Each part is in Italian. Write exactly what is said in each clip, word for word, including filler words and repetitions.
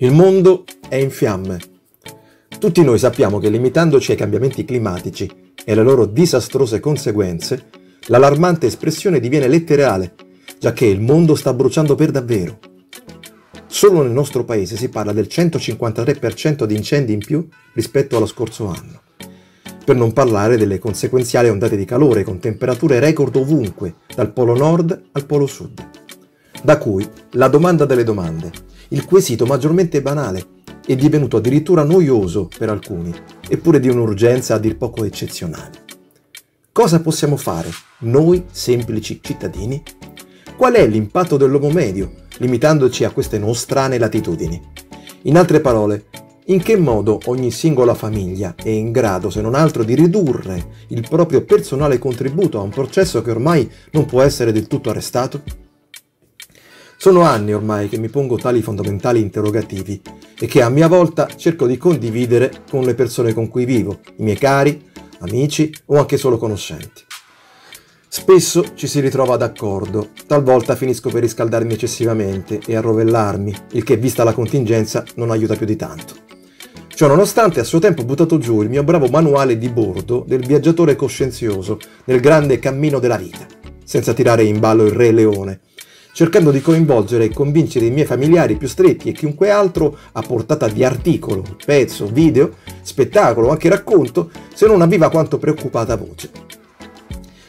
Il mondo è in fiamme. Tutti noi sappiamo che limitandoci ai cambiamenti climatici e alle loro disastrose conseguenze, l'allarmante espressione diviene letterale, giacché il mondo sta bruciando per davvero. Solo nel nostro paese si parla del centocinquantatré per cento di incendi in più rispetto allo scorso anno, per non parlare delle conseguenziali ondate di calore con temperature record ovunque, dal polo nord al polo sud. Da cui la domanda delle domande. Il quesito maggiormente banale è divenuto addirittura noioso per alcuni, eppure di un'urgenza a dir poco eccezionale. Cosa possiamo fare, noi semplici cittadini? Qual è l'impatto dell'uomo medio, limitandoci a queste nostrane latitudini? In altre parole, in che modo ogni singola famiglia è in grado, se non altro, di ridurre il proprio personale contributo a un processo che ormai non può essere del tutto arrestato? Sono anni ormai che mi pongo tali fondamentali interrogativi e che a mia volta cerco di condividere con le persone con cui vivo, i miei cari, amici o anche solo conoscenti. Spesso ci si ritrova d'accordo, talvolta finisco per riscaldarmi eccessivamente e arrovellarmi, il che vista la contingenza non aiuta più di tanto. Ciò nonostante a suo tempo ho buttato giù il mio bravo manuale di bordo del viaggiatore coscienzioso nel grande cammino della vita, senza tirare in ballo il Re Leone, cercando di coinvolgere e convincere i miei familiari più stretti e chiunque altro a portata di articolo, pezzo, video, spettacolo, anche racconto, se non a viva quanto preoccupata voce.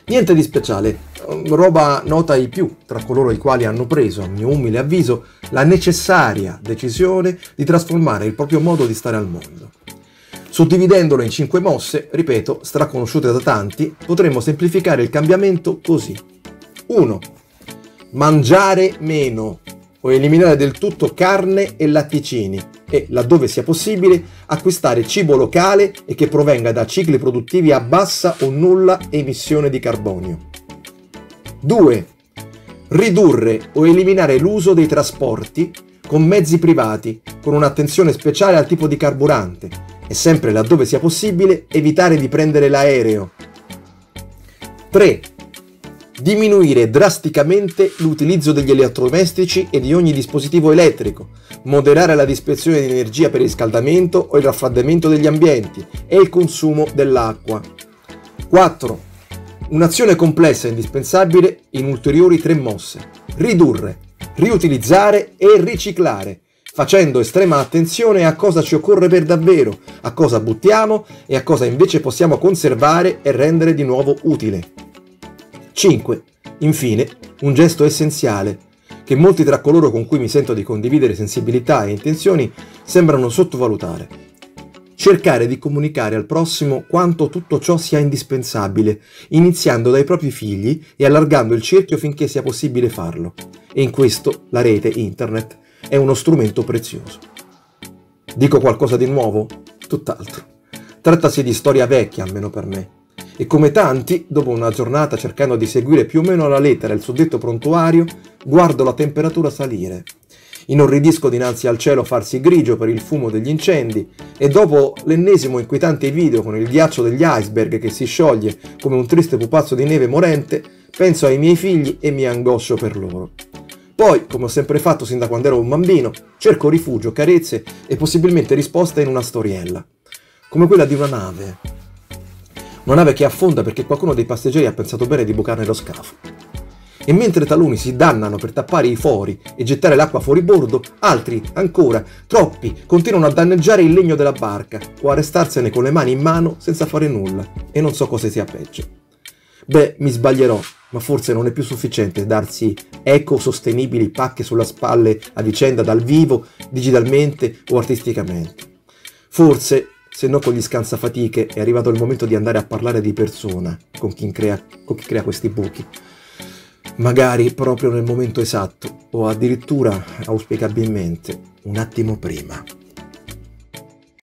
Niente di speciale, roba nota ai più tra coloro i quali hanno preso, a mio umile avviso, la necessaria decisione di trasformare il proprio modo di stare al mondo. Suddividendolo in cinque mosse, ripeto, straconosciute da tanti, potremmo semplificare il cambiamento così. uno. Mangiare meno o eliminare del tutto carne e latticini e, laddove sia possibile, acquistare cibo locale e che provenga da cicli produttivi a bassa o nulla emissione di carbonio. due. Ridurre o eliminare l'uso dei trasporti con mezzi privati, con un'attenzione speciale al tipo di carburante e, sempre laddove sia possibile, evitare di prendere l'aereo. tre. Diminuire drasticamente l'utilizzo degli elettrodomestici e di ogni dispositivo elettrico, moderare la dispersione di energia per il riscaldamento o il raffreddamento degli ambienti e il consumo dell'acqua. quattro. Un'azione complessa e indispensabile in ulteriori tre mosse. Ridurre, riutilizzare e riciclare, facendo estrema attenzione a cosa ci occorre per davvero, a cosa buttiamo e a cosa invece possiamo conservare e rendere di nuovo utile. cinque. Infine, un gesto essenziale, che molti tra coloro con cui mi sento di condividere sensibilità e intenzioni sembrano sottovalutare. Cercare di comunicare al prossimo quanto tutto ciò sia indispensabile, iniziando dai propri figli e allargando il cerchio finché sia possibile farlo. E in questo la rete internet è uno strumento prezioso. Dico qualcosa di nuovo? Tutt'altro. Trattasi di storia vecchia, almeno per me. E come tanti, dopo una giornata cercando di seguire più o meno alla lettera il suddetto prontuario, guardo la temperatura salire. Inorridisco dinanzi al cielo farsi grigio per il fumo degli incendi e dopo l'ennesimo inquietante video con il ghiaccio degli iceberg che si scioglie come un triste pupazzo di neve morente, penso ai miei figli e mi angoscio per loro. Poi, come ho sempre fatto sin da quando ero un bambino, cerco rifugio, carezze e possibilmente risposte in una storiella, come quella di una nave. Una nave che affonda perché qualcuno dei passeggeri ha pensato bene di bucarne lo scafo. E mentre taluni si dannano per tappare i fori e gettare l'acqua fuori bordo, altri, ancora, troppi, continuano a danneggiare il legno della barca o a restarsene con le mani in mano senza fare nulla, e non so cosa sia peggio. Beh, mi sbaglierò, ma forse non è più sufficiente darsi ecosostenibili pacche sulla spalle a vicenda dal vivo, digitalmente o artisticamente. Forse, se no con gli scansafatiche, è arrivato il momento di andare a parlare di persona con chi crea, con chi crea questi buchi. Magari proprio nel momento esatto, o addirittura auspicabilmente un attimo prima.